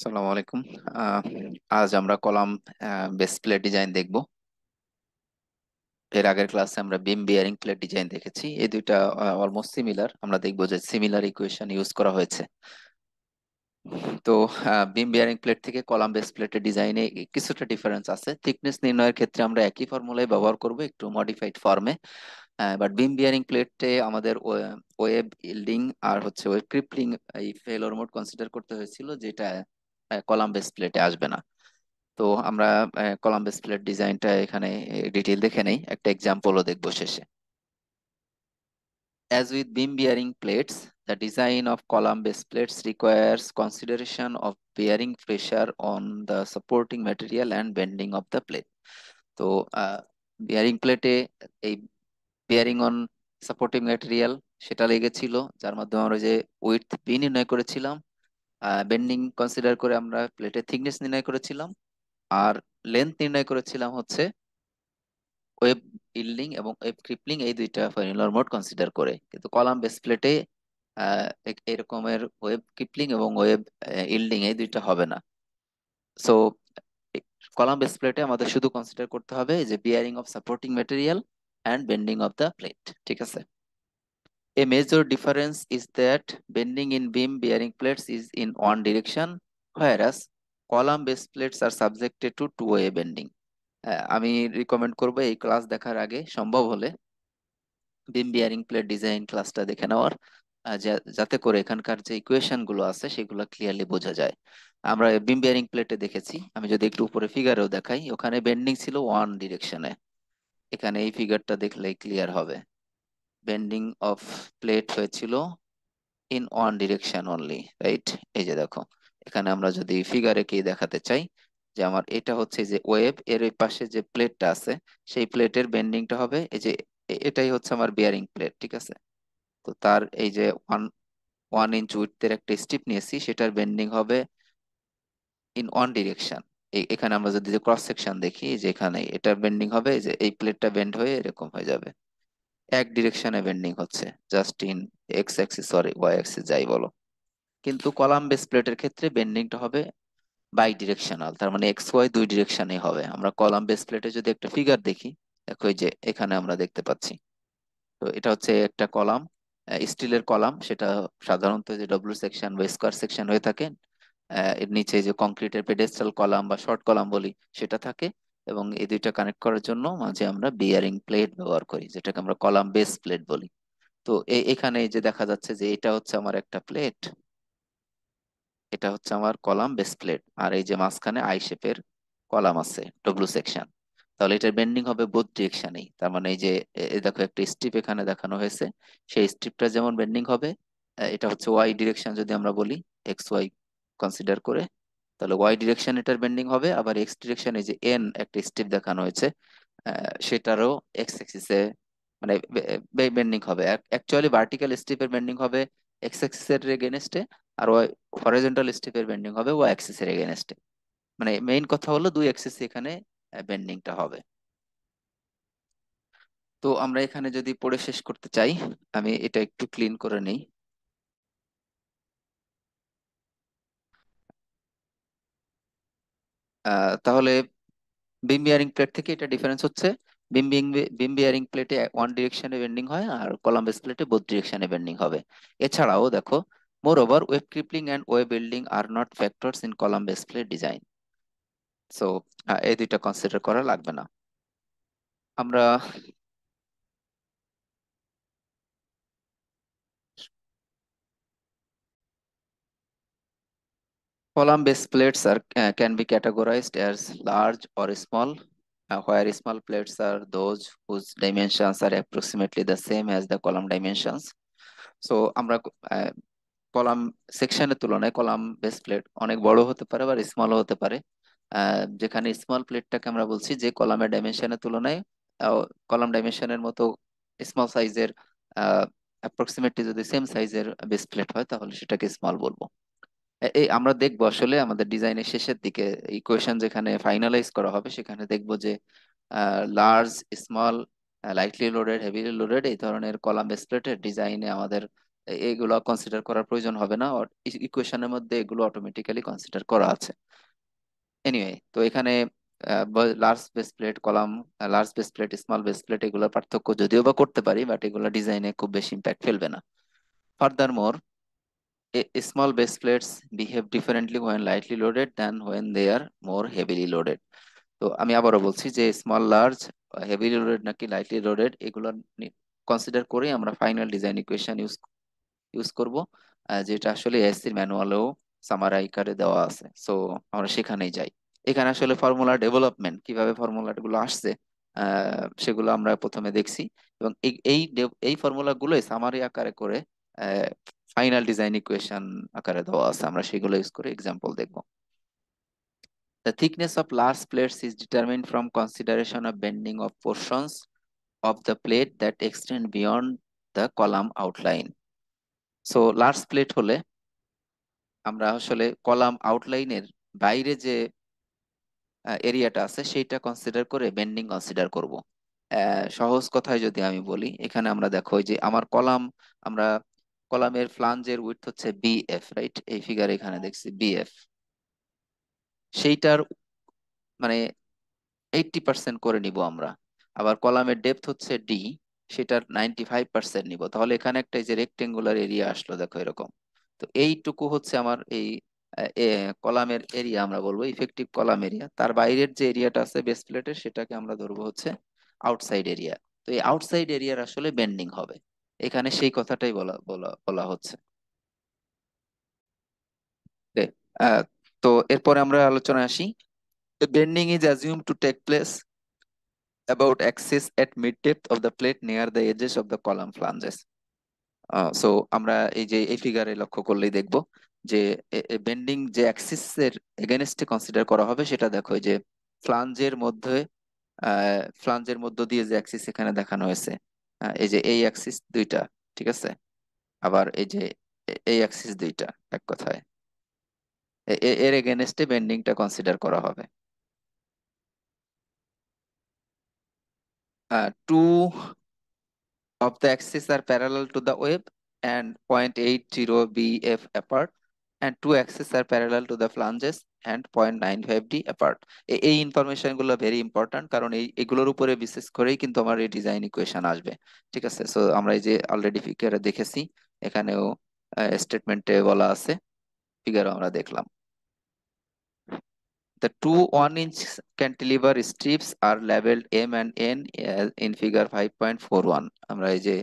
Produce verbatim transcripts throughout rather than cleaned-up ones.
আসসালামু আলাইকুম। আজ আমরা কলাম বেস প্লেট ডিজাইন দেখব। এর আগের ক্লাসে আমরা বিম বিয়ারিং প্লেট ডিজাইন দেখেছি। এই দুইটা অলমোস্ট সিমিলার, আমরা দেখব যে সিমিলার ইকুয়েশন ইউজ করা হয়েছে। তো বিম বিয়ারিং প্লেট থেকে কলাম বেস প্লেটের ডিজাইনে কিছুটা ডিফারেন্স আছে। থিকনেস নির্ণয়ের ক্ষেত্রে আমরা একই ফর্মুলাই ব্যবহার করব, একটু মডিফাইড ফর্মে। বাট বিম বিয়ারিং প্লেটে আমাদের ওয়েব ইল্ডিং আর হচ্ছে ওয়েব ক্রিপলিং এই ফেলোর মোড কনসিডার করতে হয়েছিল, যেটা কলাম বেস প্লেটে আসবে না। তো আমরা কলাম বেস প্লেট ডিজাইনটা এখানে ডিটেইল দেখে নেই, একটা এক্সাম্পলও দেখব শেষে। As with beam bearing plates, the design of column base plates requires consideration of bearing pressure on the supporting material and bending of the plate. তো বিয়ারিং প্লেটে এই বিয়ারিং অন সাপোর্টিং ম্যাটেরিয়াল সেটা লেগেছিল, যার মাধ্যমে আমরা যে উইডথ পি নির্ণয় করেছিলাম, বেন্ডিং কনসিডার করে আমরা প্লেটের থিকনেস নির্ণয় করেছিলাম, আর লেন্থ নির্ণয় করেছিলাম হচ্ছে ওয়েব ইল্ডিং এবং ওয়েব ক্রিপলিং, এই দুইটা ফেলোর মোড কনসিডার করে। কিন্তু কলাম বেস প্লেটে এরকমের ওয়েব ক্রিপলিং এবং ওয়েব ইল্ডিং এই দুইটা হবে না। সো কলাম বেস প্লেটে আমাদের শুধু কনসিডার করতে হবে যে bearing of supporting material and bending of the plate. ঠিক আছে, a major difference is that bending in beam bearing plates is in one direction, whereas column based plates are subjected to two way bending. আমি recommend করব এই class দেখার আগে সম্ভব হলে বিম bearing plate design ক্লাসটা দেখে নেওয়ার, যাতে করে এখানকার যে ইকুয়েশন গুলো আছে সেগুলো ক্লিয়ারলি বোঝা যায়। আমরা বিম বিয়ারিং প্লেটে দেখেছি, আমি যদি একটু উপরে ফিগারেও দেখাই, ওখানে বেন্ডিং ছিল ওয়ান ডিরেকশনে। এখানে এই ফিগারটা দেখলে ক্লিয়ার হবে, বেন্ডিং অফ প্লেট হয়েছিল in one direction only, right? এই যে দেখো, এখানে আমরা যদি ফিগারে কি দেখাতে চাই যে আমার এটা হচ্ছে যে ওয়েব, এর ওই পাশে যে প্লেটটা আছে সেই প্লেটের বেন্ডিংটা হবে, এই যে এটাই হচ্ছে আমার বিয়ারিং প্লেট, ঠিক আছে? তো তার এই যে ওয়ান ওয়ান ইঞ্চ উইডথের একটা স্ট্রিপ নিয়েছি, সেটার বেন্ডিং হবে ইন ওয়ান ডিরেকশন। এখানে আমরা যদি ক্রস সেকশন দেখি, যেখানে এটার বেন্ডিং হবে যে এই প্লেটটা বেন্ড হয়ে এরকম হয়ে যাবে, এক ডিরেকশনে বেন্ডিং হচ্ছে, just in X axis sorry Y axis যাই বলো। কিন্তু কলাম বেস প্লেটের ক্ষেত্রে বেন্ডিংটা হবে বাই ডিরেকশনাল, তার মানে এক্স ওয়াই দুই ডিরেকশনে হবে। আমরা কলাম বেস প্লেটে যদি একটা ফিগার দেখি, দেখো এই যে এখানে আমরা দেখতে পাচ্ছি, তো এটা হচ্ছে একটা কলাম, স্টিলের কলাম, সেটা সাধারণত যে ডব্লিউ সেকশন বা স্কোয়ার সেকশন হয়ে থাকে, এর নিচে যে কংক্রিটের পেডেস্টাল কলাম বা শর্ট কলাম বলি সেটা থাকে, এবং এই দুইটা কানেক্ট করার জন্য মাঝে আমরা বিয়ারিং প্লেট ব্যবহার করি, যেটাকে আমরা কলাম বেস প্লেট বলি। তো এখানে যে দেখা যাচ্ছে যে এটা হচ্ছে আমার একটা প্লেট, এটা হচ্ছে আমার কলাম বেস প্লেট, আর এই যে মাঝখানে আই শেপের কলাম আছে ডব্লিউ সেকশন, তাহলে এটার বেন্ডিং হবে বোথ ডিরেকশনেই। তার মানে এই যে দেখো একটা স্ট্রিপ এখানে দেখানো হয়েছে, সেই স্ট্রিপটা যেমন বেন্ডিং হবে, এটা হচ্ছে ওয়াই ডিরেকশন যদি আমরা বলি এক্স ওয়াই কনসিডার করে, তাহলে ওয়াই ডিরেকশন এটার বেন্ডিং হবে। আবার এক্স ডিরেকশনে যে এন একটা স্ট্রিপ দেখানো হয়েছে, সেটারও এক্স অ্যাক্সিসে মানে বেন্ডিং হবে, অ্যাকচুয়ালি ভার্টিক্যাল স্ট্রিপের বেন্ডিং হবে এক্স অ্যাক্সিসের এগেনস্টে, আর ওয়াই হরাইজন্টাল স্ট্রিপের বেন্ডিং হবে ওয়াই অ্যাক্সিসের এগেনস্টে। মানে মেইন কথা হলো দুই অ্যাক্সিসে এখানে বেন্ডিংটা হবে। তো আমরা এখানে যদি পড়ে শেষ করতে চাই, আমি এটা একটু ক্লিন করে নেই। তাহলে বিম বিয়ারিং প্লেট থেকে এটা ডিফারেন্স হচ্ছে, বিম বিম বিয়ারিং প্লেটে ওয়ান ডিরেকশনে বেন্ডিং হয়, আর কলাম বেস প্লেটে বোথ ডিরেকশনে বেন্ডিং হবে। এছাড়াও দেখো, moreover web crippling and web building are not factors in column base plate design. So এই দুইটা কনসিডার করা লাগবে না। আমরা column based plates are uh, can be categorized as large or small, uh, where small plates are those whose dimensions are approximately the same as the column dimensions. So আমরা column সেকশনের তুলনায় column based plate অনেক বড় হতে পারে বা small হতে পারে, যেখানে স্মল প্লেটটাকে আমরা বলছি যে কলামের ডাইমেনশনের তুলনায় কলাম ডাইমেনশনের মতো স্মল সাইজের অ্যাপ্রক্সিমেটলি যদি সেম সাইজের বেসড প্লেট হয় তাহলে সেটাকে স্মল বলবো। এই আমরা দেখবো আসলে আমাদের ডিজাইনের শেষের দিকে ইকুয়েশন যেখানে ফাইনালাইজ করা হবে, সেখানে দেখবো যে large, small, lightly loaded, heavily loaded এই ধরনের কলাম বেস প্লেটের ডিজাইনে আমাদের এগুলো কনসিডার করার প্রয়োজন হবে না, অর ইকুয়েশনের মধ্যে এগুলো অটোমেটিক্যালি কনসিডার করা আছে। এনিওয়ে, তো এখানে large base plate column, large base plate, small base plate এগুলোর পার্থক্য যদিও বা করতে পারি, বাট এগুলো ডিজাইনে খুব বেশি ইম্প্যাক্ট ফেলবে না। ফার্দারমোর, small base plates behave differently when lightly loaded than when they are more heavily loaded. তো আমি আবারও বলছি যে স্মল, লার্জ, হেভিলি লোডেড নাকি লাইটলি লোডেড এগুলো কনসিডার করে আমরা final design equation use use করব, যেটা আসলে এসসির ম্যানুয়ালেও সামারা আকারে দেওয়া আছে। সো আমরা সেখানেই যাই। এখানে আসলে ফর্মুলা ডেভেলপমেন্ট, কিভাবে ফর্মুলাগুলো আসছে সেগুলো আমরা প্রথমে দেখছি, এবং এই এই ফর্মুলাগুলোই সামারি আকারে করে ফাইনাল ডিজাইন ইকুয়েশন আকারে দেওয়া আছে, আমরা সেগুলো ইউজ করে এক্সাম্পল দেখব। The thickness of large plates is determined from consideration of bending of portions of the plate that extend beyond the column outline. So large plate হলে আমরা আসলে কলাম আউটলাইনের বাইরে যে এরিয়াটা আছে সেইটা কনসিডার করে বেন্ডিং কনসিডার করব। সহজ কথায় যদি আমি বলি, এখানে আমরা দেখো যে আমার কলাম, আমরা কলামের ফ্লাঞ্জের উইডথ হচ্ছে বিএফ, রাইট? এই ফিগারে এখানে দেখছি বিএফ, সেইটার মানে আশি পার্সেন্ট করে নিব আমরা। আবার কলামের ডেপথ হচ্ছে ডি, সেটার পঁচানব্বই পার্সেন্ট নিব। তাহলে এখানে একটা যে রেক্টেঙ্গুলার এরিয়া আসলো দেখো এরকম, তো এইটুকু হচ্ছে আমার এই কলামের এরিয়া, আমরা বলবো ইফেক্টিভ কলাম এরিয়া। তার বাইরের যে এরিয়াটা আছে বেস প্লেটের সেটাকে আমরা ধরবো হচ্ছে আউটসাইড এরিয়া। তো এই আউটসাইড এরিয়ার আসলে বেন্ডিং হবে, এখানে সেই কথাটাই বলা বলা বলা হচ্ছে। তো এরপরে আমরা আলোচনা আসি, bending is assume to take place about axis at mid depth of the plate near the edges of the column flanges. So আমরা এই যে এই ফিগারে লক্ষ্য করলেই দেখব যে বেন্ডিং যে অ্যাক্সিসের এগেনস্টে কনসিডার করা হবে সেটা দেখো যে ফ্লাঞ্জের মধ্যে, ফ্লাঞ্জের মধ্য দিয়ে যে অ্যাক্সিস এখানে দেখানো হয়েছে, এই যে এই অ্যাক্সিস দুইটা, ঠিক আছে, আবার এই যে এই অ্যাক্সিস দুইটা, এক কথায় এর এগেনস্টে বেন্ডিংটা কনসিডার করা হবে। Two of the axis are parallel to the web and point eight zero B F apart, and two axis are parallel to the flanges and point nine five D apart. এই ইনফরমেশনগুলো very important, কারণ এই এগুলোর উপরে বিশেষ করেই কিন্তু আমার এই ডিজাইন ইকুয়েশন আসবে, ঠিক আছে। সো আমরা এই যে অলরেডি ফিগারে দেখেছি, এখানেও স্টেটমেন্টে বলা আছে, ফিগারও আমরা দেখলাম। The two one inch cantilever strips are labeled M and N in figure five point four one. আমরা এই যে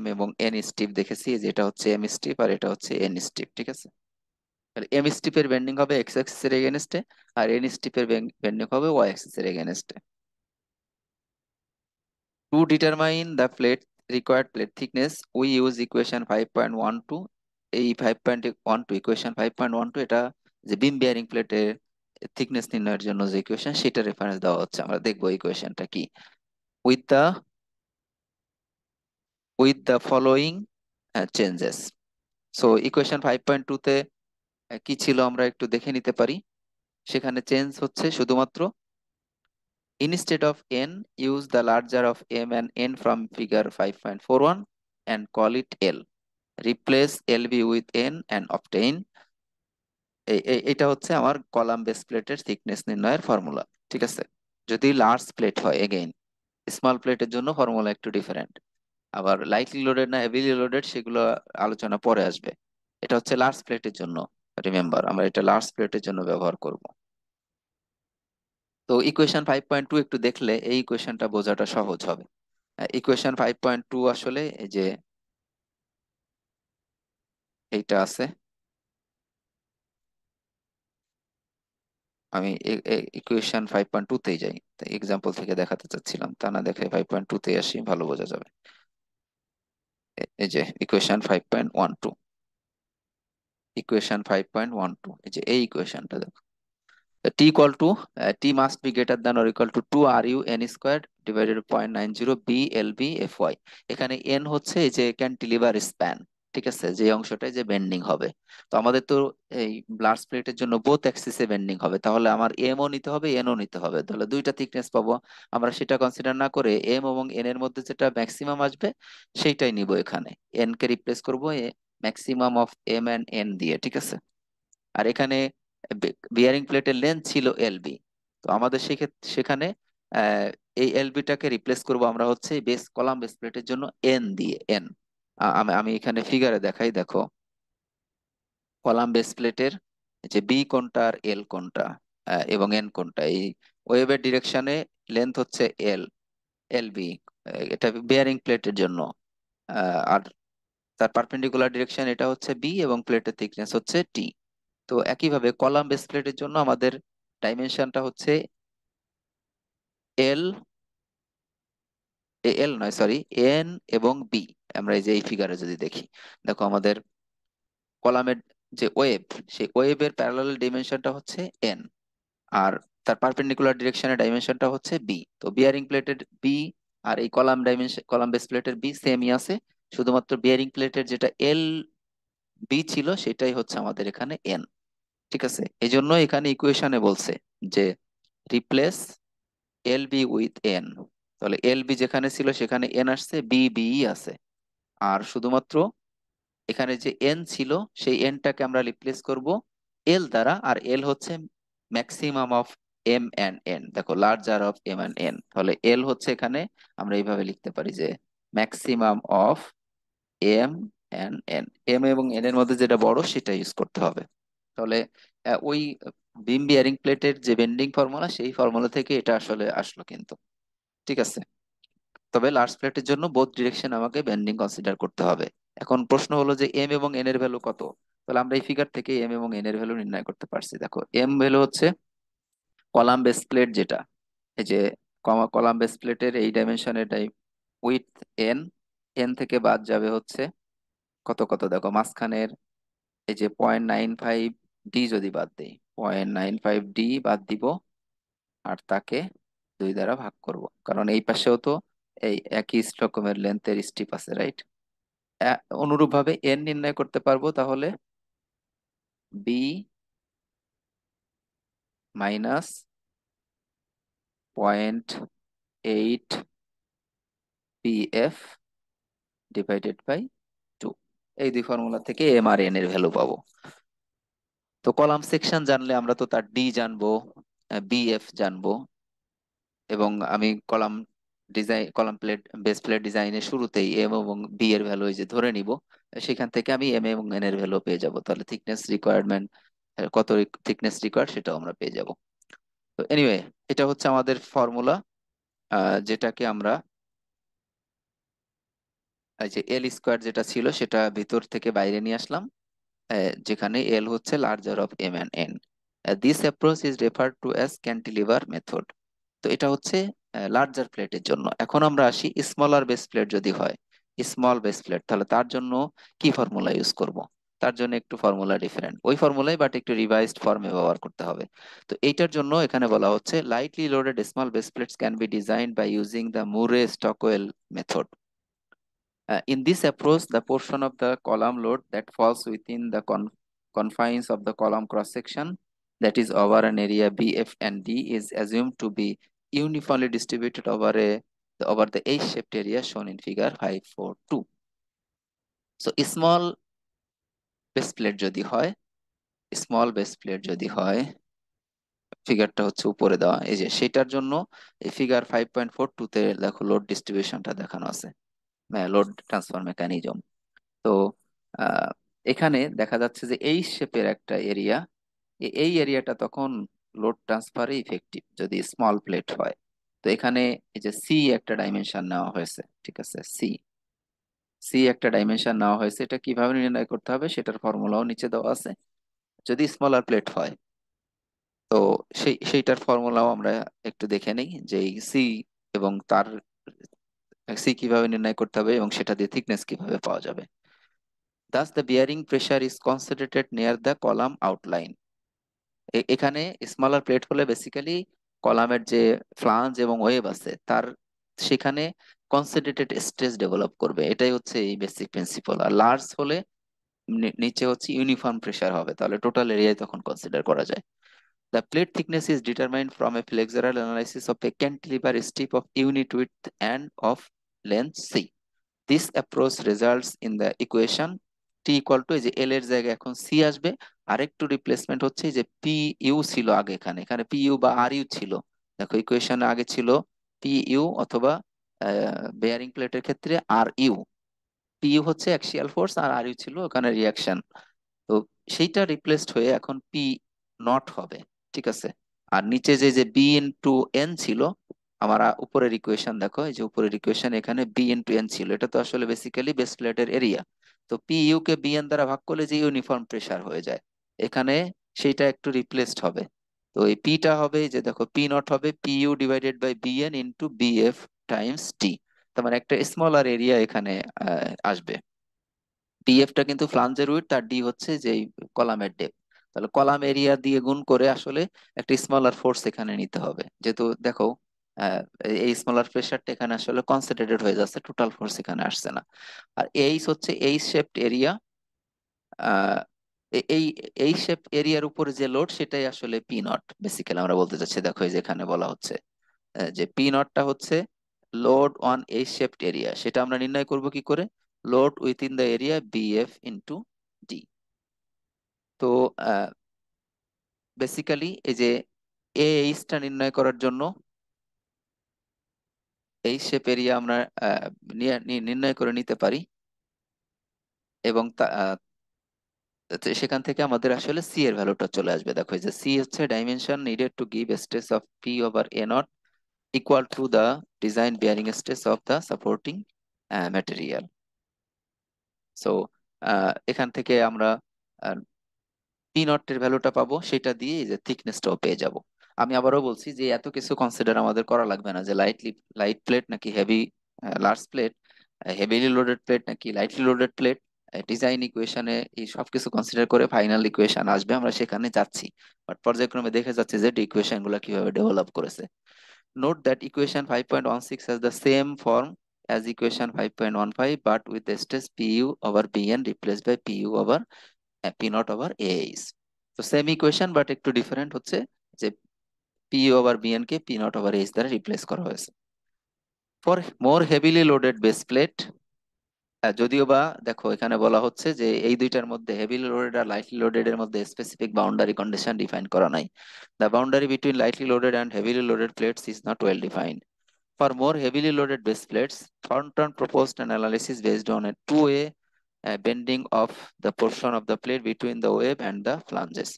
M এবং N স্ট্রিপ দেখেছি, যেটা হচ্ছে M স্ট্রিপ আর এটা হচ্ছে N স্ট্রিপ, ঠিক আছে। এম স্ট্রিপের বেন্ডিং হবে এক্স অ্যাক্সিস এর এগেনস্টে, আর এন স্ট্রিপের বেন্ডিং হবে ওয়াই অ্যাক্সিস এর এগেনস্টে। To determine the plate required plate thickness we use equation five point one two. এই five point one two equation five point one two এটা যে বিম বিয়ারিং প্লেটের থিকনেস নির্ণয়ের জন্য যে ইকুয়েশন, সেটা রেফারেন্স দেওয়া হচ্ছে। আমরা দেখবো ইকুয়েশনটা কি। With the with the following changes. So equation five point two তে কি ছিল আমরা একটু দেখে নিতে পারি। সেখানে চেঞ্জ হচ্ছে শুধুমাত্র instead of N use the larger of M and N from figure five point four one and call it L, replace L B with N and obtain. এটা হচ্ছে আমার কলাম বেস প্লেটের থিকনেস নির্ণয়ের formula, ঠিক আছে, যদি large plate হয়। Again small প্লেটের জন্য ফর্মুলা একটু ডিফারেন্ট, আবার লাইটলি লোডেড না হেভিলি লোডেড সেগুলো আলোচনা পরে আসবে। এটা হচ্ছে লার্জ প্লেটের জন্য, রিমেম্বার আমরা এটা লার্জ প্লেটের জন্য ব্যবহার করব। তো ইকুয়েশন ফাইভ পয়েন্ট টু একটু দেখলে এই ইকুয়েশনটা বোঝাটা সহজ হবে। ইকুয়েশন ফাইভ পয়েন্ট টু আসলে এই যে এইটা আছে, আমি ইকুয়েশন ফাইভ পয়েন্ট টু তেই যাই, এক্সাম্পল থেকে দেখাতে চাচ্ছিলাম, তা না দেখে ফাইভ পয়েন্ট টু তে আসি, ভালো বোঝা যাবে। এই যে equation five point one two, equation five point one two, এই যে এই ইকুয়েশনটা দেখো। t equal to uh, t must be greater than or equal to two ru n squared divided by point nine zero b lb fy। এখানে n হচ্ছে এই যে cantilever span, ঠিক আছে, যে অংশটায় যে বেন্ডিং হবে, তো আমাদের তো এই ব্লাড প্লেটের জন্য বোথ অ্যাক্সিসে বেন্ডিং হবে, তাহলে আমার এম ও নিতে হবে এন ও নিতে হবে, তাহলে দুইটা থিকনেস পাবো। আমরা সেটা কনসিডার না করে এম এবং এন এর মধ্যে যেটা ম্যাক্সিমাম আসবে সেইটাই নিব, এখানে এন কে রিপ্লেস করবো maximum of M and N দিয়ে, ঠিক আছে। আর এখানে বিয়ারিং প্লেটের লেন্থ ছিল এলবি, তো আমাদের সেক্ষেত্রে সেখানে এই এলবিটাকে রিপ্লেস করব আমরা হচ্ছে বেস কলাম বেস প্লেটের জন্য এন দিয়ে, এন আমি আমি এখানে ফিগারে দেখাই, দেখো কলাম বেস প্লেটের যে বি কোনটা আর এল কোনটা এবং এন কোনটা, এই ওয়েভের ডিরেকশনে লেন্থ হচ্ছে এল এলবি, এটা বিয়ারিং প্লেটের জন্য, আর তার পারপেন্ডিকুলার ডিরেকশন এটা হচ্ছে বি এবং প্লেটের থিকনেস হচ্ছে টি। তো একইভাবে কলাম বেস প্লেটের জন্য আমাদের ডাইমেনশনটা হচ্ছে এল এল নয় সরি এন এবং বি। আমরা এই যে এই ফিগারে যদি দেখি, দেখো আমাদের কলামের যে ওয়েভ সেই ওয়েভের প্যারালাল ডাইমেনশনটা হচ্ছে এন আর তার পারপেন্ডিকুলার ডিরেকশনের ডাইমেনশনটা হচ্ছে বি। তো বিয়ারিং প্লেটের বি আর এই কলাম ডাইমেনশন কলাম বেস প্লেটের বি সেমই আছে, শুধুমাত্র বিয়ারিং প্লেটের যেটা এল বি ছিল সেটাই হচ্ছে আমাদের এখানে এন, ঠিক আছে। এই জন্য এখানে ইকুয়েশনে বলছে যে replace L B with N, তাহলে এল বি যেখানে ছিল সেখানে এন আসছে, বি বিই আছে, আর শুধুমাত্র এখানে যে এন ছিল সেই এনটাকে আমরা রিপ্লেস করব এল দ্বারা, আর এল হচ্ছে maximum of M and N, দেখো larger of M and N, তাহলে এল হচ্ছে এখানে আমরা এইভাবে লিখতে পারি যে maximum of M and N, M এবং এন এর মধ্যে যেটা বড় সেটা ইউজ করতে হবে। তাহলে ওই বিম বিয়ারিং প্লেটের যে বেন্ডিং ফর্মুলা সেই ফর্মুলা থেকে এটা আসলে আসলো কিন্তু, ঠিক আছে। তবে লার্জ প্লেটের জন্য বোথ ডিরেকশন আমাকে বেন্ডিং কনসিডার করতে হবে। এখন প্রশ্ন হলো যে এম এবং এন এর ভ্যালু কত, তাহলে আমরা এই ফিগার থেকে এম এবং এন এর ভ্যালু নির্ণয় করতে পারছি। দেখো এম ভ্যালু হচ্ছে কলাম বেস প্লেট যেটা, এই যে কলাম বেস প্লেটের এই ডাইমেনশনের টাইপ উইথ এন, এন থেকে বাদ যাবে হচ্ছে কত কত, দেখো মাঝখানের এই যে পয়েন্ট নাইন ফাইভ ডি যদি বাদ দিই, পয়েন্ট নাইন ফাইভ ডি বাদ দিব আর তাকে দুই দ্বারা ভাগ করব, কারণ এই পাশেও তো এই একই রকমের লেন্থের স্ট্রিপ আছে, রাইট। অনুরূপভাবে এন নির্ণয় করতে পারবো, তাহলে B minus point eight PF divided by two, এই দুই ফর্মুলা থেকে এম আর এন এর ভ্যালু পাবো। তো কলাম সেকশন জানলে আমরা তো তার ডি জানবো, বিএফ জানবো, এবং আমি column design column plate base plate ডিজাইনের শুরুতেই এম এবং বি এর ভ্যালু যে ধরে নিব, সেখান থেকে আমি এম এবং এন এর ভ্যালু পেয়ে যাব। তাহলে থিকনেস রিকোয়ারমেন্ট কত থিকনেস রিকোয়ার সেটাও আমরা পেয়ে যাব। তো এনিওয়ে এটা হচ্ছে আমাদের ফর্মুলা, যেটাকে আমরা যে এল স্কোয়ার যেটা ছিল সেটা ভিতর থেকে বাইরে নিয়ে আসলাম, যেখানে এল হচ্ছে larger of M and N. This approach is refer to as cantilever method. তো এটা হচ্ছে লার্জার প্লেটের জন্য। এখন আমরা আসি স্মলার বেস প্লেট যদি হয়, স্মল বেস প্লেট, তাহলে তার জন্য কি ফর্মুলা ইউজ করব, তার জন্য একটু ফর্মুলা ডিফারেন্ট, ওই ফর্মুলাই বাট একটু রিভাইজড ফর্মে ব্যবহার করতে হবে। তো এইটার জন্য এখানে বলা হচ্ছে lightly loaded small base plates can be design by using the Murray Stockwell method. Uh, in this approach, the portion of the column load that falls within the con confines of the column cross-section, that is over an area B, F, and D, is assumed to be uniformly distributed over a the, over the A-shaped area shown in figure five four two. So, small base plate jodi hoy, small base plate jodi hoy, figure ta hocche upore dewa, ei je shetar jonno ei figure five point four two te dekho load distribution ta dekhano ache, load transfer mechanism. তো এখানে দেখা যাচ্ছে যে এই শেপের একটা area, এই এরিয়াটা তখন লোড ট্রান্সফারে ইফেক্টিভ যদি স্মল প্লেট হয়। তো এখানে এই যে সি একটা ডাইমেনশন নেওয়া হয়েছে, ঠিক আছে, সি সি একটা ডাইমেনশন নেওয়া হয়েছে, এটা কিভাবে নির্ণয় করতে হবে সেটার ফর্মুলাও নিচে দেওয়া আছে। যদি স্মলার প্লেট হয় তো সেই সেইটার ফর্মুলাও আমরা একটু দেখে নিই, যে সি এবং তার সি কিভাবে নির্ণয় করতে হবে এবং সেটা দিয়ে থিকনেস কিভাবে পাওয়া যাবে। Thus the bearing pressure is concentrated near the column outline. এখানে স্মলার প্লেট হলে বেসিক্যালি কলামের যে ফ্লাঞ্জ এবং ওয়েভ আছে তার সেখানে কনসেন্ট্রেটেড স্ট্রেস ডেভেলপ করবে। এটাই হচ্ছে এই বেসিক প্রিন্সিপাল। আর লার্জ হলে নিচে হচ্ছে ইউনিফর্ম প্রেসার হবে, তাহলে টোটাল এরিয়ায় তখন কনসিডার করা যায়। The plate thickness is determined from a flexural analysis of a cantilever strip of unit width and of length c. This approach results in the equation t equal to যে l এর জায়গায় এখন c আসবে, আরেকটু replacement হচ্ছে যে p u ছিল আগে, এখানে এখানে p u বা r u ছিল। দেখো ইকুয়েশন আগে ছিল p u অথবা বেয়ারিং প্লেটের ক্ষেত্রে r u, p u হচ্ছে অ্যাক্সিয়াল ফোর্স আর r u ছিল ওখানে রিঅ্যাকশন। তো সেইটা রিপ্লেসড হয়ে এখন p নট হবে, ঠিক আছে। আর নিচে যে যে b ইনটু n ছিল, আমরা উপরের ইকুয়েশন দেখো, এই যে উপরের ইকুয়েশন এখানে b ইনটু n ছিল, এটা তো আসলে বেসিক্যালি বেস প্লেটের এরিয়া। তো p u কে b n দ্বারা ভাগ করলে যে ইউনিফর্ম প্রেসার হয়ে যায়, এখানে সেটা একটু রিপ্লেসড হবে। তো এই p টা হবে যে দেখো p নট হবে p u divided by b n into b f times t, তার মানে একটা স্মলার এরিয়া এখানে আসবে। b f টা কিন্তু ফ্লাঞ্জের উইডথ আর d হচ্ছে যে কলামের ডেপথ, তাহলে কলাম এরিয়া দিয়ে গুণ করে আসলে একটা স্মলার ফোর্স এখানে নিতে হবে। যেহেতু দেখো এই স্মলার প্রেসারটা এখানে আসলে কনসেন্ট্রেটেড হয়ে যাচ্ছে, টোটাল ফোর্স এখানে আসছে না। আর এইচ হচ্ছে এই শেপড এরিয়া, এই এই শেপ এরিয়ার উপরে যে লোড সেটাই আসলে পি নট বেসিক্যালি আমরা বলতে চাচ্ছি। দেখো এই যে এখানে বলা হচ্ছে যে পি নটটা হচ্ছে লোড অন এই শেপড এরিয়া, সেটা আমরা নির্ণয় করব কি করে, load within the area B F into D. তো বেসিক্যালি এই যে এইচটা নির্ণয় করার জন্য এই শেপ এরিয়া আমরা নির্ণয় করে নিতে পারি, এবং সেখান থেকে আমাদের আসলে সি এর ভ্যালুটা চলে আসবে। দেখো এই যে সি হচ্ছে dimension needed to give stress of P over A not equal to the design bearing stress of the supporting material. So এখান থেকে আমরা পি নটের ভ্যালুটা পাবো, সেটা দিয়ে এই যে থিকনেসটাও পেয়ে যাব। আমি আবারও বলছি যে এত কিছু কনসিডার আমাদের করা লাগবে না, যে লাইটলি লাইট প্লেট নাকি heavy large plate, heavily loaded plate নাকি লাইটলি লোডেড প্লেট, ডিজাইন ইকুয়েশনে এই সব কিছু কনসিডার করে ফাইনাল ইকুয়েশন আসবে, আমরা সেখানে যাচ্ছি। বাট পর্যায়ক্রমে দেখে যাচ্ছি যে ইকুয়েশনগুলো কিভাবে ডেভেলপ করেছে। Note that equation five point one six has the same form as equation five point one five but with stress P U over B N replace by P U over P not over H. তো same equation but একটু different হচ্ছে যে P over B N কে P not over H দ্বারা replace করা হয়েছে। For more heavily loaded base plate, যদিও বা দেখো এখানে বলা হচ্ছে যে এই দুইটার মধ্যে হেভিলি লোডেড আর লাইটলি লোডেড এর মধ্যে স্পেসিফিক বাউন্ডারি কন্ডিশন ডিফাইন করা নাই। The boundary between lightly loaded and heavily loaded plates is not well defined. For more heavily loaded base plates Thornton proposed analysis based on a two way Uh, bending of the portion of the plate between the wave and the flanges.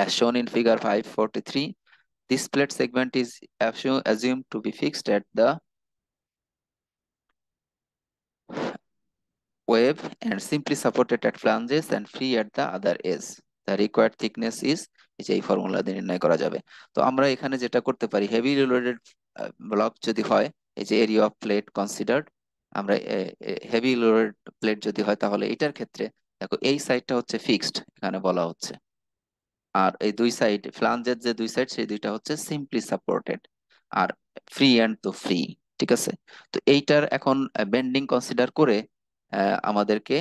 As shown in figure five forty-three, this plate segment is assume, assumed to be fixed at the wave and simply supported at flanges and free at the other edge. The required thickness is, এই formula দিয়ে নির্ণয় করা যাবে। তো আমরা এখানে যেটা করতে পারি, হেভিলি লোডেড ব্লক যদি হয়, এই যে এরিয়া অফ প্লেট কনসিডার্ড, আমরা হেভি লোড প্লেট যদি হয় তাহলে এটার ক্ষেত্রে দেখো এই সাইডটা হচ্ছে ফিক্সড এখানে বলা হচ্ছে, আর এই দুই সাইড ফ্লাঞ্জের যে দুই সাইড সেই দুইটা হচ্ছে সিম্পলি সাপোর্টেড আর ফ্রি অ্যান্ড তো ফ্রি, ঠিক আছে। তো এইটার এখন বেন্ডিং কনসিডার করে আমাদেরকে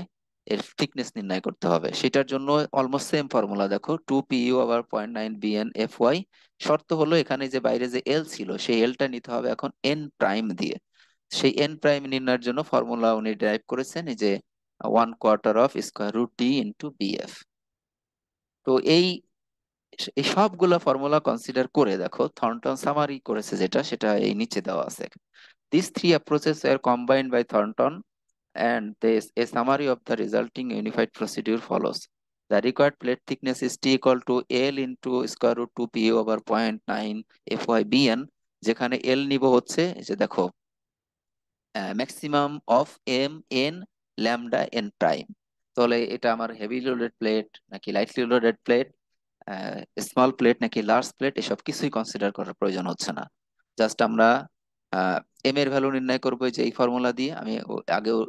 এর থিকনেস নির্ণয় করতে হবে। সেটার জন্য অলমোস্ট সেম ফর্মুলা, দেখো টু পি ইউ আবার point nine B N F Y, শর্ত হলো এখানে যে বাইরে যে এল ছিল সেই এলটা নিতে হবে এখন এন প্রাইম দিয়ে। সেই এন প্রাইম নির্ণয়ের জন্য ফর্মুলা উনি ড্রাইভ করেছেন যে one quarter of square root T into BF. তো এই সবগুলো ফর্মুলা কনসিডার করে দেখো থর্নটন সামারি করেছে, যেটা সেটা এই নিচে দেওয়া আছে। This three approaches are combined by Thornton and a summary of the resulting unified procedure follows. The required plate thickness is T equal to L into square root two P over point nine F Y B N, যেখানে L নিব হচ্ছে যে দেখো maximum of M N lambda N prime. তাহলে এটা আমার heavy loaded plate নাকি lightly loaded plate, small plate নাকি লার্জ প্লেট, এসব কিছুই কনসিডার করার প্রয়োজন হচ্ছে না। জাস্ট আমরা এম এর ভ্যালু নির্ণয় করবো যে এই ফর্মুলা দিয়ে, আমি আগেও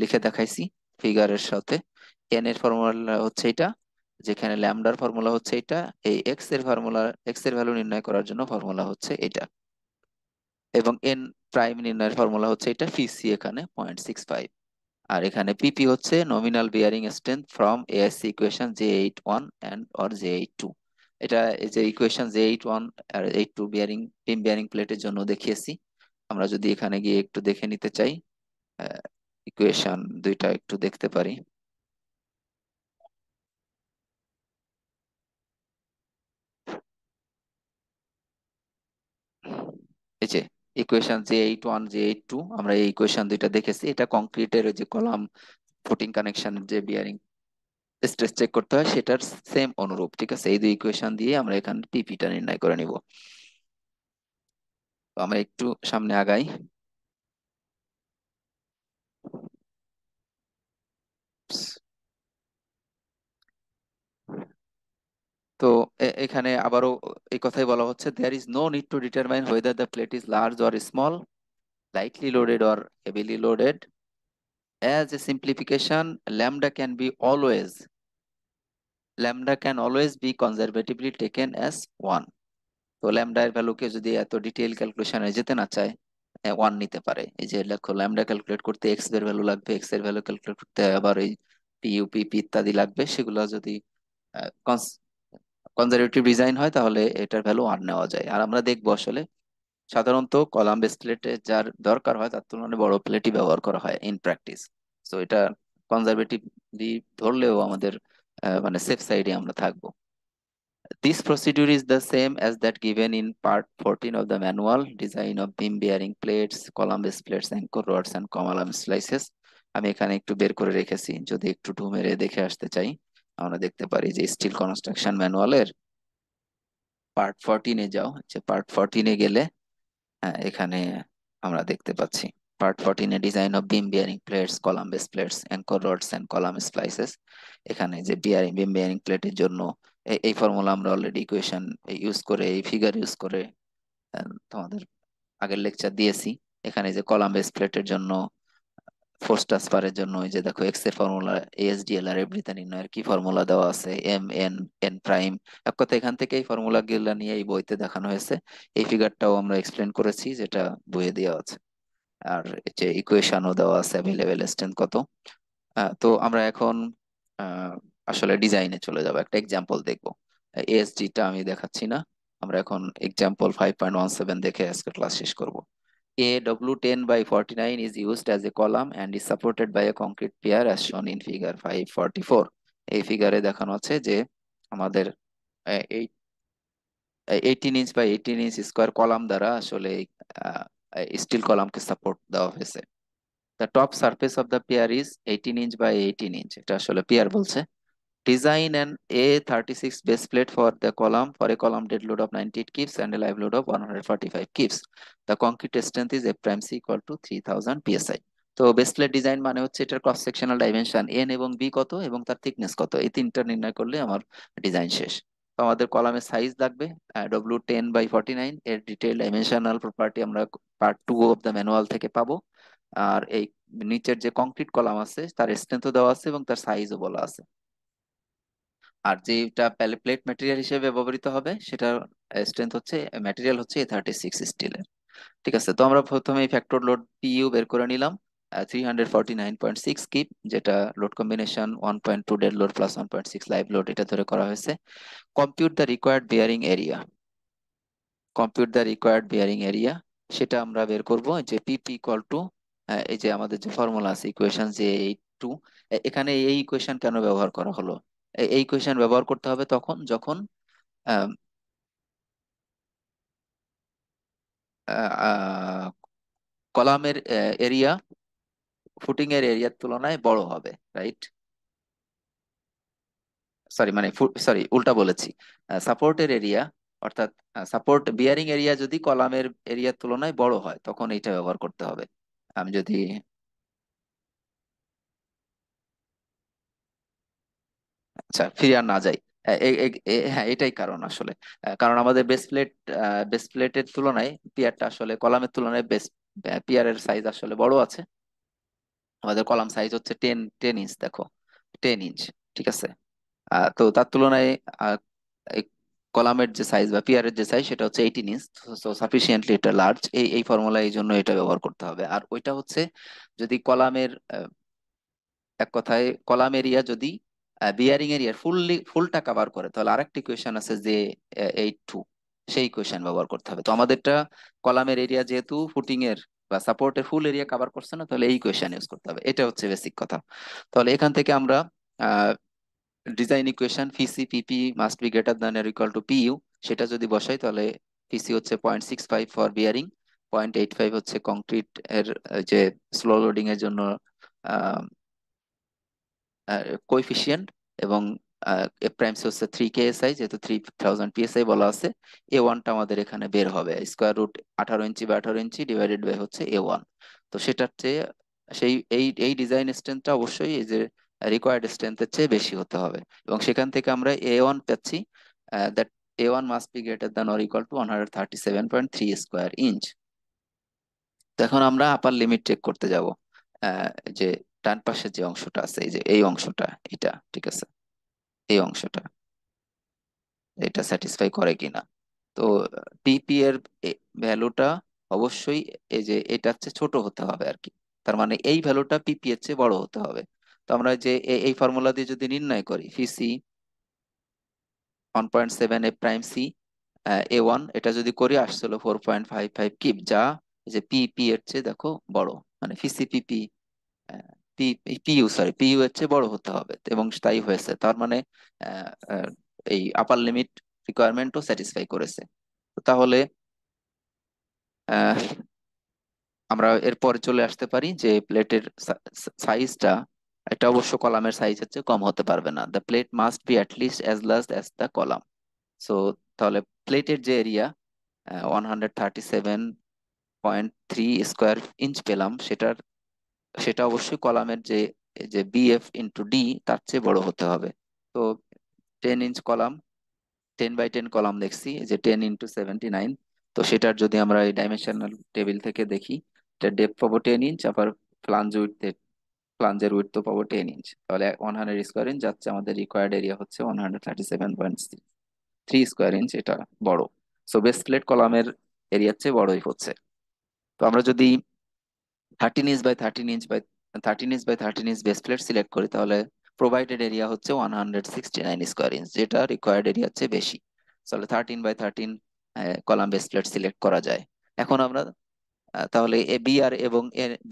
লিখে দেখাইছি ফিগারের সাথে। এন এর ফর্মুলা হচ্ছে এটা, যেখানে ল্যামডার ফর্মুলা হচ্ছে এটা, এই এক্স এর ফর্মুলা, এক্স এর ভ্যালু নির্ণয় করার জন্য ফর্মুলা হচ্ছে এটা। এবং এন প্রাইম নির্ণয়ের ফর্মুলা হচ্ছে এটা পিসি এখানে পয়েন্ট সিক্স ফাইভ আর এখানে পিপি হচ্ছে nominal bearing strength from ASC equation J eight one and or J eight two. এটা এই যে ইকুয়েশন জে এইট ওয়ান আর J eight two bearing pin bearing প্লেটের জন্য দেখিয়েছি। আমরা যদি এখানে গিয়ে একটু দেখে নিতে চাই, ইকুয়েশন দুইটা একটু দেখতে পারি। এই যে equation J eight one J eight two আমরা এই ইকুয়েশন দুইটা দেখেছি। এটা কংক্রিটের যে কলাম ফুটিং কানেকশনের যে বিয়ারিং স্ট্রেস চেক করতে হয় সেটার সেম অনুরূপ, ঠিক আছে। এই দুই ইকুয়েশন দিয়ে আমরা এখানে পিপিটা নির্ণয় করে নিব। আমরা একটু সামনে আগাই। তো এখানে আবারও এই কথাই বলা হচ্ছে, there is no need to determine whether the plate is large or small, lightly loaded or heavily loaded. As a simplification, lambda can be always lambda can always be conservatively taken as one. তো lambda এর value কে যদি এত detail ক্যালকুলেশনে যেতে না চায় one নিতে পারে। এই যে লক্ষ্য ল্যামডা ক্যালকুলেট করতে এক্স এর ভ্যালু লাগবে, এক্স এর ভ্যালু ক্যালকুলেট করতে আবার এই পি ইউ পি পি ইত্যাদি লাগবে, সেগুলো যদি কনজারভেটিভ ডিজাইন হয় তাহলে এটার ভ্যালু ওয়ান নেওয়া যায়। আর আমরা দেখবো আসলে সাধারণত কলাম বেস প্লেটে যার দরকার হয় তার তুলনায় বড় প্লেটই ব্যবহার করা হয় ইন প্র্যাকটিস। তো এটা কনজারভেটিভলি ধরলেও আমাদের মানে সেফ সাইডে আমরা থাকবো। This procedure is the same as that given in part fourteen of the manual, design of beam bearing plates, column base plates, anchor rods and column slices. আমি এখানে একটু বের করে রেখেছি, যদি একটু ঢু মেরে দেখে আসতে চাই আমরা দেখতে পারি যে স্টিল কনস্ট্রাকশন ম্যানুয়ালের পার্ট ফোরটিন এ যাও। যে পার্ট ফোরটিন এ গেলে এখানে আমরা দেখতে পাচ্ছি পার্ট ফোরটিন এ design of beam bearing plates, column base plates, anchor rods and column splices. এখানে যে বিয়ারিং বিম বিয়ারিং প্লেটের জন্য এই ফর্মুলা আমরা অলরেডি ইকুয়েশন ইউজ করে এই ফিগার ইউজ করে তোমাদের আগের লেকচার দিয়েছি। এখানে যে কলাম বেস প্লেটের জন্য ফোর্স ট্রান্সফারের জন্য এই যে দেখো এক্স এর ফর্মুলা এএসডিএল আর এভরিথিং নির্ণয়ের কি ফর্মুলা দেওয়া আছে, এম এন এন প্রাইম। এক কথা এখান থেকে এই ফর্মুলা গুলো নিয়ে এই বইতে দেখানো হয়েছে, এই ফিগারটাও আমরা এক্সপ্লেন করেছি যেটা বইয়ে দেওয়া আছে। আর যে ইকুয়েশনও দেওয়া আছে অ্যাভেলেবেল স্ট্রেন্থ কত। তো আমরা এখন আসলে ডিজাইনে চলে যাবো, একটা এক্সাম্পল দেখবো। এএসডিটা আমি দেখাচ্ছি না, আমরা এখন example five point one seven দেখে আজকে ক্লাস শেষ করব। A W ten by forty nine is used as a column and is supported by a concrete pier as shown in figure five forty four. এই ফিগারে দেখানো আছে যে আমাদের এই eighteen inch by eighteen inch square column দ্বারা আসলে still কলামকে support দেওয়া হয়েছে। The top surface of the pier is eighteen inch by eighteen inch. এটা আসলে পিয়ার বলছে। Design an A thirty-six base plate for the column for a column dead load of ninety-eight kips and a live load of one hundred forty-five kips. The concrete strength is F prime C equal to three thousand P S I. তো base plate design মানে হচ্ছে এটার cross sectional dimension n এবং b কত এবং তার thickness কত, এই তিনটা নির্ণয় করলে আমার ডিজাইন শেষ। তো আমাদের কলামের সাইজ লাগবে W ten by forty nine, এর ডিটেইল ডাইমেনশনাল প্রপার্টি আমরা part two of the manual থেকে পাবো। আর এই নিচের যে কংক্রিট কলাম আছে তার স্ট্রেন্থও দেওয়া আছে এবং তার সাইজও বলা আছে। আর যেটা প্লেট ম্যাটেরিয়াল হিসেবে ব্যবহৃত হবে সেটা স্ট্রেন্থ হচ্ছে ম্যাটেরিয়াল হচ্ছে এ থার্টি সিক্স স্টিলের, ঠিক আছে। তো আমরা প্রথমে ফ্যাক্টর লোড পিইউ বের করে নিলাম three forty nine point six kip, যেটা load combination one point two dead load plus one point six live load এটা ধরে করা হয়েছে। Compute the required bearing area, compute the required bearing area সেটা আমরা বের করব। যে পিপি ইকুয়াল টু এই যে আমাদের যে ফর্মুলা আছে ইকুয়েশন জে এইট টু, এখানে এই ইকুয়েশন কেন ব্যবহার করা হলো? এই ইকুয়েশন ব্যবহার করতে হবে তখন যখন কলামের এরিয়া ফুটিং এর এরিয়ার তুলনায় বড় হবে, রাইট? সরি মানে সরি উল্টা বলেছি, সাপোর্টের এরিয়া অর্থাৎ সাপোর্ট বিয়ারিং এরিয়া যদি কলামের এরিয়ার তুলনায় বড় হয় তখন এইটা ব্যবহার করতে হবে। আমি যদি আচ্ছা ফিরে আর না যাই, হ্যাঁ এটাই কারণ আসলে। কারণ আমাদের বেস প্লেট বেস প্লেটের তুলনায় পিয়ারটা আসলে কলামের তুলনায় বেস পিয়ারের সাইজ আসলে বড় আছে। আমাদের কলাম সাইজ হচ্ছে টেন টেন ইঞ্চ দেখো টেন ইঞ্চ, ঠিক আছে। তো তার তুলনায় কলামের যে সাইজ বা পিয়ারের যে সাইজ সেটা হচ্ছে eighteen ইঞ্চ, সো সাফিসিয়েন্টলি এটা লার্জ। এই এই ফর্মুলা এই জন্য এটা ব্যবহার করতে হবে। আর ওইটা হচ্ছে যদি কলামের এক কথায় কলাম এরিয়া যদি বিয়ারিং এরিয়া ফুললি ফুলটা কভার করে, তাহলে আরেকটি ইকুয়েশন আছে যে J eight point two, সেই ইকুয়েশন ব্যবহার করতে হবে। তো আমাদেরটা কলামের এরিয়া যেহেতু ফুটিং এর বা সাপোর্টের ফুল এরিয়া কভার করছে না, তাহলে এই ইকুয়েশন ইউজ করতে হবে। এটা হচ্ছে বেসিক কথা। তাহলে এখান থেকে আমরা design equation P C P P must be greater than or equal to P U, সেটা যদি বসাই তাহলে P C হচ্ছে zero point six five for bearing, zero point eight five হচ্ছে কংক্রিট এর যে স্লো লোডিং এর জন্য কোএফিশিয়েন্ট, এবং এ প্রাইম হচ্ছে three K S I, যেহেতু three thousand P S I বলা আছে। A one টা আমাদের এখানে বের হবে স্কয়ার রুট eighteen ইঞ্চি বা eighteen ইঞ্চি ডিভাইডেড বাই হচ্ছে A one। তো সেটার চেয়ে সেই এই এই ডিজাইন স্ট্রেন্থটা অবশ্যই এই যে রিকোয়ার্ড স্ট্রেন্থের চেয়ে বেশি হতে হবে, এবং সেখান থেকে আমরা A one পাচ্ছি that A one must be greater than or equal to one thirty-seven point three square inch. তো এখন আমরা আপার লিমিট চেক করতে যাব, যে ডান পাশে যে অংশটা আছে এই যে এই অংশটা, এটা ঠিক আছে, এই অংশটা এটা স্যাটিসফাই করে কিনা। তো P P এর ভ্যালুটা অবশ্যই এই যে এটা হচ্ছে ছোট হতে হবে আর কি, তার মানে এই ভ্যালুটা P P এর চেয়ে বড় হতে হবে। তো আমরা যে এই ফর্মুলা দিয়ে যদি নির্ণয় করি P C one point seven A prime C A one, এটা যদি করি আসছিল four point five five kip, যা যে P P এর চেয়ে দেখো বড়, মানে P C P P P U sorry P U এর চেয়ে বড় হতে হবে, এবং তাই হয়েছে। তার মানে এই আপার লিমিট রিকোয়ারমেন্টও স্যাটিসফাই করেছে। তাহলে আমরা এরপর চলে আসতে পারি যে প্লেটের সাইজটা, এটা অবশ্য কলামের সাইজ হচ্ছে কম হতে পারবে না। The plate must be at least as large as the column. So তাহলে প্লেটের যে area one hundred thirty seven point three square inch পেলাম, সেটার সেটা অবশ্যই কলামের যে যে B F ইন্টু D তার চেয়ে বড় হতে হবে। তো ten inch column, ten by ten column দেখছি যে টেন ইন্টু সেভেন্টি নাইন। তো সেটার যদি আমরা এই ডাইমেনশনাল টেবিল থেকে দেখি, এটা ডেপ পাবো টেন ইঞ্চ, আবার ফ্লাঞ্জ উইথে ফ্লাঞ্জের উইথ তো পাবো টেন ইঞ্চ। তাহলে ওয়ান হান্ড্রেড স্কোয়ার ইঞ্চ যাচ্ছে, আমাদের রিকোয়ার্ড এরিয়া হচ্ছে one hundred thirty seven point three square inch, এটা বড়। সো বেস প্লেট কলামের এরিয়ার চেয়ে বড়ই হচ্ছে। তো আমরা যদি thirteen inch by thirteen inch by thirteen inch by thirteen inch base plate select করি, তাহলে প্রোভাইডেড এরিয়া হচ্ছে one hundred sixty nine square inch, যেটা রিকোয়ার্ড এরিয়া হচ্ছে বেশি। তাহলে thirteen by thirteen column base plate select করা যায়। এখন আমরা তাহলে এ বি আর এবং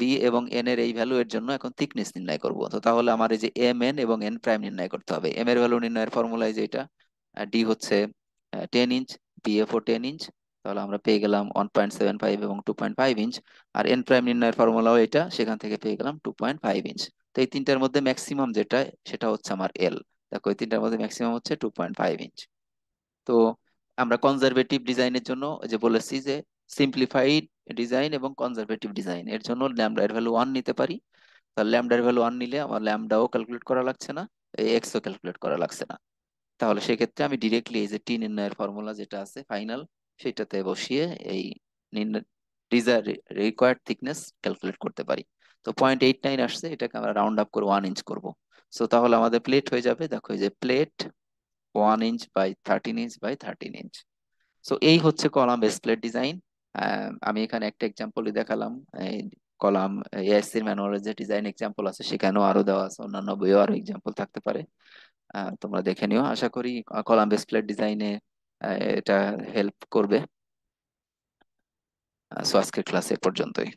বি এবং এন এর এই ভ্যালু এর জন্য এখন থিকনেস নির্ণয় করবো। তো তাহলে আমার এই যে এম এন এবং এন প্রাইম নির্ণয় করতে হবে। এম এর ভ্যালু নির্ণয়ের ফর্মুলা যে এটা ডি হচ্ছে টেন ইঞ্চ, বি এফ ও টেন ইঞ্চ, তাহলে আমরা পেয়ে গেলাম ওয়ান পয়েন্ট সেভেন ফাইভ এবং টু পয়েন্ট ফাইভ ইঞ্চ। আর এন প্রাইম নির্ণয়ের ফর্মুলাও এটা, সেখান থেকে পেয়ে গেলাম টু পয়েন্ট ফাইভ ইঞ্চ। তো এই তিনটার মধ্যে ম্যাক্সিমাম যেটা সেটা হচ্ছে আমার এল। দেখো এই তিনটার মধ্যে ম্যাক্সিমাম হচ্ছে টু পয়েন্ট ফাইভ ইঞ্চ। তো আমরা কনজারভেটিভ ডিজাইনের জন্য যে বলেছি যে সিম্পলিফাইড ডিজাইন এবং কনজারভেটিভ ডিজাইন, এর জন্য ল্যামডা এর ভ্যালু ওয়ান নিতে পারি। তাহলে ল্যামডার ভ্যালু ওয়ান নিলে আমার ল্যামডাও ক্যালকুলেট করা লাগছে না, এক্সও ক্যালকুলেট করা লাগছে না। তাহলে সেক্ষেত্রে আমি ডিরেক্টলি এই যে টি নির্ণয়ের ফর্মুলা যেটা আছে ফাইনাল, সেটাতে বসিয়ে এই ডিজার রিকোয়ার্ড থিকনেস ক্যালকুলেট করতে পারি। তো পয়েন্ট এইট নাইন আসছে, এটাকে আমরা রাউন্ড আপ করে ওয়ান ইঞ্চ করবো। সো তাহলে আমাদের প্লেট হয়ে যাবে, দেখো এই যে plate one inch by thirteen inch by thirteen inch. So এই হচ্ছে কলাম বেস প্লেট ডিজাইন। আমি এখানে একটা এক্সাম্পলই দেখালাম, কলাম এআইসির ম্যানুয়ালের যে ডিজাইন এক্সাম্পল আছে সেখানেও আরো দেওয়া আছে, অন্যান্য বইও আরো এক্সাম্পল থাকতে পারে, তোমরা দেখে নিও। আশা করি কলাম বেস প্লেট ডিজাইনে এটা হেল্প করবে। সো আজকের ক্লাস এ পর্যন্তই।